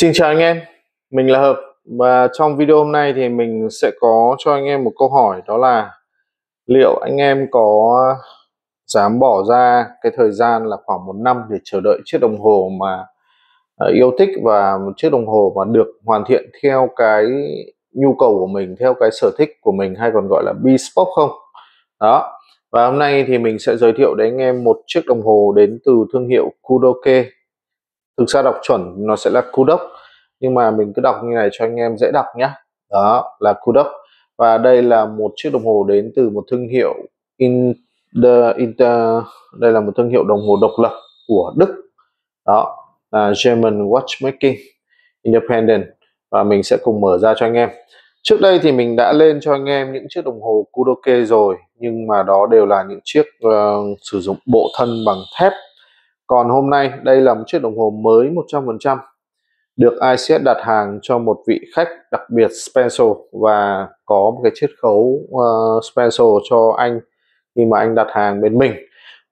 Xin chào anh em, mình là Hợp và trong video hôm nay thì mình sẽ có cho anh em một câu hỏi, đó là liệu anh em có dám bỏ ra cái thời gian là khoảng 1 năm để chờ đợi chiếc đồng hồ mà yêu thích và một chiếc đồng hồ mà được hoàn thiện theo cái nhu cầu của mình, theo cái sở thích của mình, hay còn gọi là bespoke không? Đó. Và hôm nay thì mình sẽ giới thiệu đến anh em một chiếc đồng hồ đến từ thương hiệu Kudoke. Thực ra đọc chuẩn nó sẽ là Kudoke, nhưng mà mình cứ đọc như này cho anh em dễ đọc nhé. Đó là Kudoke. Và đây là một chiếc đồng hồ đến từ một thương hiệu đây là một thương hiệu đồng hồ độc lập của Đức. Đó là German Watchmaking Independent. Và mình sẽ cùng mở ra cho anh em. Trước đây thì mình đã lên cho anh em những chiếc đồng hồ Kudoke rồi, nhưng mà đó đều là những chiếc sử dụng bộ thân bằng thép. Còn hôm nay đây là một chiếc đồng hồ mới 100% được ICS đặt hàng cho một vị khách đặc biệt Spencer, và có một cái chiết khấu Spencer cho anh khi mà anh đặt hàng bên mình.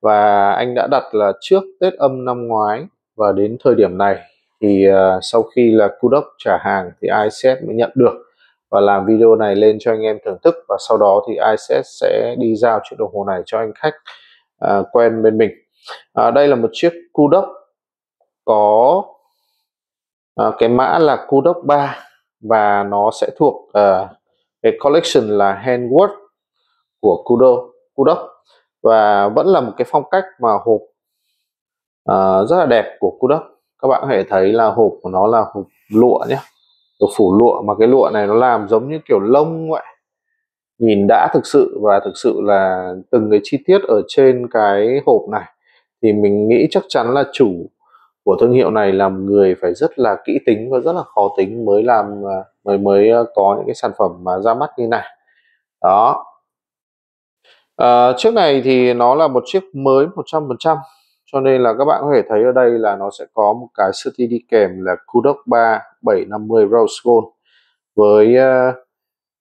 Và anh đã đặt là trước Tết âm năm ngoái, và đến thời điểm này thì sau khi là Kudoke trả hàng thì ICS mới nhận được và làm video này lên cho anh em thưởng thức, và sau đó thì ICS sẽ đi giao chiếc đồng hồ này cho anh khách quen bên mình. Đây là một chiếc Kudoke có cái mã là Kudoke 3, và nó sẽ thuộc cái collection là Handwerk của Kudoke, và vẫn là một cái phong cách mà hộp rất là đẹp của Kudoke. Các bạn có thể thấy là hộp của nó là hộp lụa nhé, được phủ lụa, mà cái lụa này nó làm giống như kiểu lông vậy, nhìn đã thực sự. Và thực sự là từng cái chi tiết ở trên cái hộp này thì mình nghĩ chắc chắn là chủ của thương hiệu này là người phải rất là kỹ tính và rất là khó tính mới có những cái sản phẩm mà ra mắt như này. Đó, chiếc này thì nó là một chiếc mới 100%, cho nên là các bạn có thể thấy ở đây là nó sẽ có một cái sợi đi kèm là Kudoke 3 750 Rose Gold với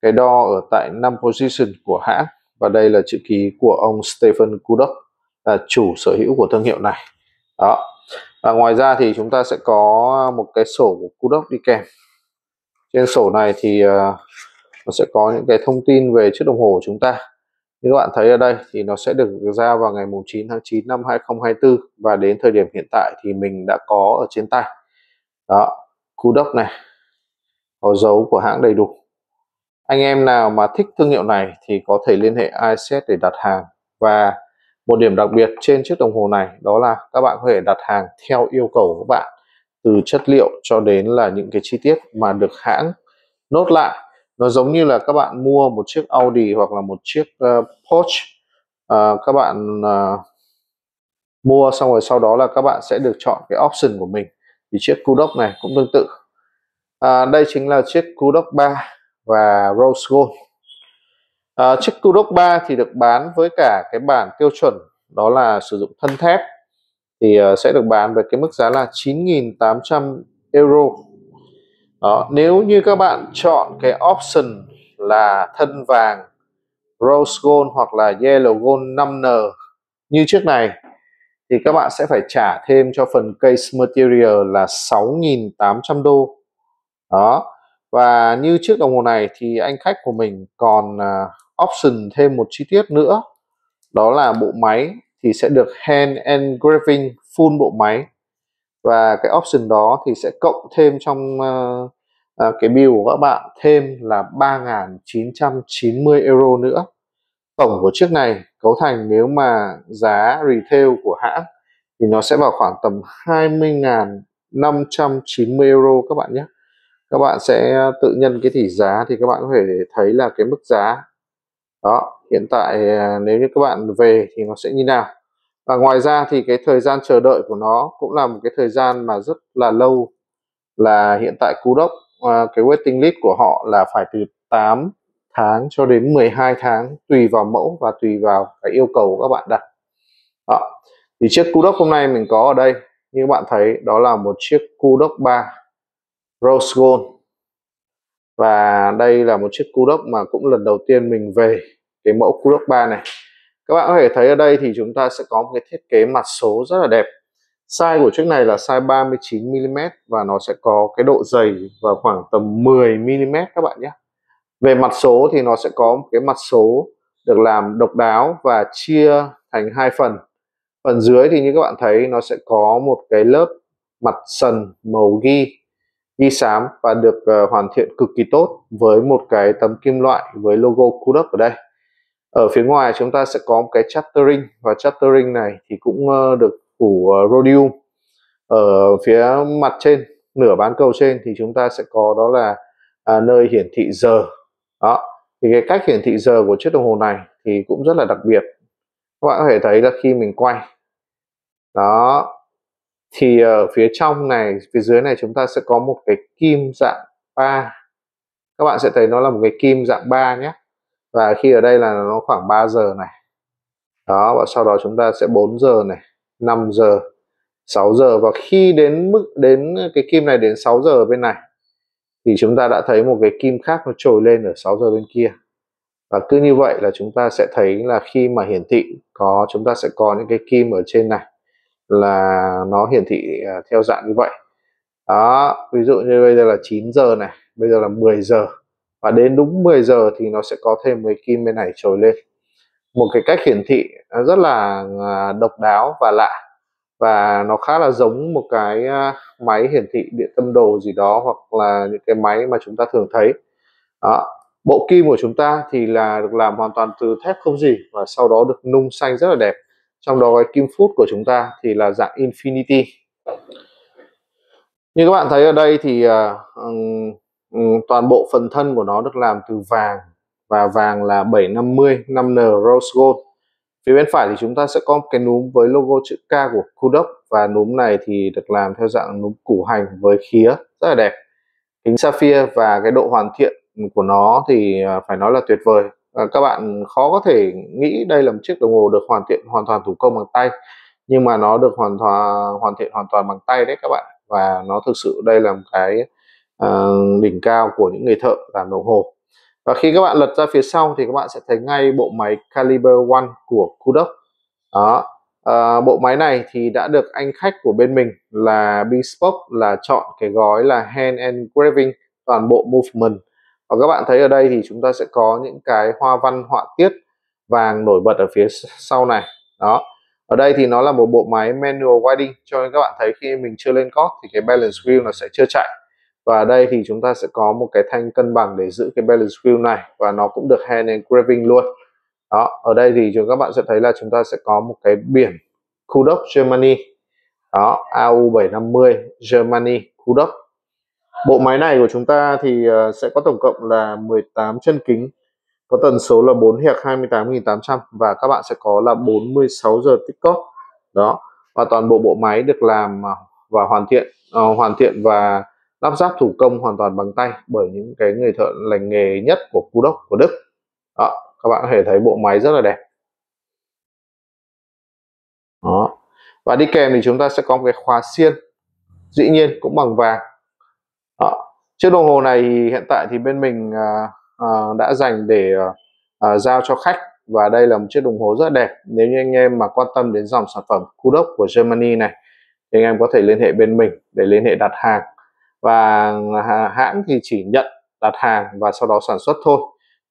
cái đo ở tại 5 position của hãng, và đây là chữ ký của ông Stephen Kudoke là chủ sở hữu của thương hiệu này. Đó. Và ngoài ra thì chúng ta sẽ có một cái sổ của Kudoke đi kèm. Trên sổ này thì nó sẽ có những cái thông tin về chiếc đồng hồ của chúng ta. Như các bạn thấy ở đây thì nó sẽ được ra vào ngày 9 tháng 9 năm 2024, và đến thời điểm hiện tại thì mình đã có ở trên tay. Đó, Kudoke này có dấu của hãng đầy đủ. Anh em nào mà thích thương hiệu này thì có thể liên hệ ICS để đặt hàng. Và một điểm đặc biệt trên chiếc đồng hồ này đó là các bạn có thể đặt hàng theo yêu cầu của các bạn, từ chất liệu cho đến là những cái chi tiết mà được hãng nốt lại. Nó giống như là các bạn mua một chiếc Audi hoặc là một chiếc Porsche, các bạn mua xong rồi sau đó là các bạn sẽ được chọn cái option của mình. Thì chiếc Kudoke này cũng tương tự. Đây chính là chiếc Kudoke 3 và Rose Gold. Chiếc Kudoke 3 thì được bán với cả cái bản tiêu chuẩn đó là sử dụng thân thép, thì sẽ được bán với cái mức giá là 9.800 euro. Đó, nếu như các bạn chọn cái option là thân vàng Rose Gold hoặc là Yellow Gold 5N như chiếc này thì các bạn sẽ phải trả thêm cho phần case material là 6.800 đô. Đó. Và như chiếc đồng hồ này thì anh khách của mình còn option thêm một chi tiết nữa, đó là bộ máy thì sẽ được hand engraving full bộ máy, và cái option đó thì sẽ cộng thêm trong cái bill của các bạn thêm là 3.990 euro nữa. Tổng của chiếc này cấu thành, nếu mà giá retail của hãng thì nó sẽ vào khoảng tầm 20.590 euro các bạn nhé. Các bạn sẽ tự nhân cái tỷ giá thì các bạn có thể thấy là cái mức giá đó hiện tại nếu như các bạn về thì nó sẽ như nào. Và ngoài ra thì cái thời gian chờ đợi của nó cũng là một cái thời gian mà rất là lâu, là hiện tại Kudoke cái waiting list của họ là phải từ 8 tháng cho đến 12 tháng tùy vào mẫu và tùy vào cái yêu cầu các bạn đặt. Đó. Thì chiếc Kudoke hôm nay mình có ở đây như các bạn thấy đó là một chiếc Kudoke 3 Rose Gold, và đây là một chiếc Kudoke mà cũng lần đầu tiên mình về cái mẫu Kudoke 3 này. Các bạn có thể thấy ở đây thì chúng ta sẽ có một cái thiết kế mặt số rất là đẹp, Size của chiếc này là size 39mm và nó sẽ có cái độ dày vào khoảng tầm 10mm các bạn nhé. Về mặt số thì nó sẽ có một cái mặt số được làm độc đáo và chia thành hai phần. Phần dưới thì như các bạn thấy nó sẽ có một cái lớp mặt sần màu ghi xám và được hoàn thiện cực kỳ tốt với một cái tấm kim loại với logo Kudoke ở đây. Ở phía ngoài chúng ta sẽ có một cái chartering và chartering này thì cũng được phủ rhodium. Ở phía mặt trên, nửa bán cầu trên thì chúng ta sẽ có đó là nơi hiển thị giờ. Đó, thì cái cách hiển thị giờ của chiếc đồng hồ này thì cũng rất là đặc biệt. Các bạn có thể thấy là khi mình quay đó thì ở phía trong này, phía dưới này chúng ta sẽ có một cái kim dạng 3. Các bạn sẽ thấy nó là một cái kim dạng 3 nhé. Và khi ở đây là nó khoảng 3 giờ này. Đó, và sau đó chúng ta sẽ 4 giờ này, 5 giờ, 6 giờ. Và khi đến cái kim này đến 6 giờ bên này thì chúng ta đã thấy một cái kim khác nó trồi lên ở 6 giờ bên kia. Và cứ như vậy là chúng ta sẽ thấy là khi mà hiển thị chúng ta sẽ có những cái kim ở trên này là nó hiển thị theo dạng như vậy. Đó, ví dụ như bây giờ là 9 giờ này, bây giờ là 10 giờ. Và đến đúng 10 giờ thì nó sẽ có thêm một cái kim bên này trồi lên. Một cái cách hiển thị rất là độc đáo và lạ. Và nó khá là giống một cái máy hiển thị điện tâm đồ gì đó, hoặc là những cái máy mà chúng ta thường thấy. Đó. Bộ kim của chúng ta thì là được làm hoàn toàn từ thép không gỉ và sau đó được nung xanh rất là đẹp. Trong đó cái kim phút của chúng ta thì là dạng Infinity. Như các bạn thấy ở đây thì toàn bộ phần thân của nó được làm từ vàng, và vàng là 750 5N Rose Gold. Phía bên phải thì chúng ta sẽ có một cái núm với logo chữ K của Kudoke, và núm này thì được làm theo dạng núm củ hành với khía rất là đẹp. Kính sapphire và cái độ hoàn thiện của nó thì phải nói là tuyệt vời. Các bạn khó có thể nghĩ đây là một chiếc đồng hồ được hoàn thiện hoàn toàn thủ công bằng tay, nhưng mà nó được hoàn thiện hoàn toàn bằng tay đấy các bạn. Và nó thực sự đây là một cái đỉnh cao của những người thợ làm đồng hồ. Và khi các bạn lật ra phía sau thì các bạn sẽ thấy ngay bộ máy Calibre 1 của Kudoke. Đó, bộ máy này thì đã được anh khách của bên mình là Bespoke là chọn cái gói là hand engraving toàn bộ movement. Và các bạn thấy ở đây thì chúng ta sẽ có những cái hoa văn họa tiết vàng nổi bật ở phía sau này. Đó, ở đây thì nó là một bộ máy manual winding, cho nên các bạn thấy khi mình chưa lên cót thì cái balance wheel nó sẽ chưa chạy. Và ở đây thì chúng ta sẽ có một cái thanh cân bằng để giữ cái balance wheel này, và nó cũng được hand engraving luôn. Đó, ở đây thì các bạn sẽ thấy là chúng ta sẽ có một cái biển Kudoke Germany. Đó, AU750 Germany Kudoke. Bộ máy này của chúng ta thì sẽ có tổng cộng là 18 chân kính, có tần số là 4/28800, và các bạn sẽ có là 46 giờ tích cóp. Đó, và toàn bộ bộ máy được làm và hoàn thiện và lắp ráp thủ công hoàn toàn bằng tay bởi những cái người thợ lành nghề nhất của Kudoke của Đức. Đó, các bạn có thể thấy bộ máy rất là đẹp. Đó, và đi kèm thì chúng ta sẽ có một cái khóa xiên, dĩ nhiên cũng bằng vàng. Đó. Chiếc đồng hồ này hiện tại thì bên mình đã dành để giao cho khách, và đây là một chiếc đồng hồ rất đẹp. Nếu như anh em mà quan tâm đến dòng sản phẩm Kudoke của Germany này thì anh em có thể liên hệ bên mình để liên hệ đặt hàng, và hãng thì chỉ nhận đặt hàng và sau đó sản xuất thôi.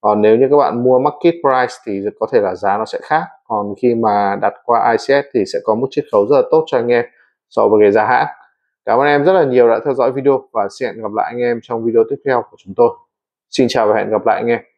Còn nếu như các bạn mua market price thì có thể là giá nó sẽ khác, còn khi mà đặt qua ICS thì sẽ có một chiết khấu rất là tốt cho anh em so với cái giá hãng. Cảm ơn em rất là nhiều đã theo dõi video, và sẽ hẹn gặp lại anh em trong video tiếp theo của chúng tôi. Xin chào và hẹn gặp lại anh em.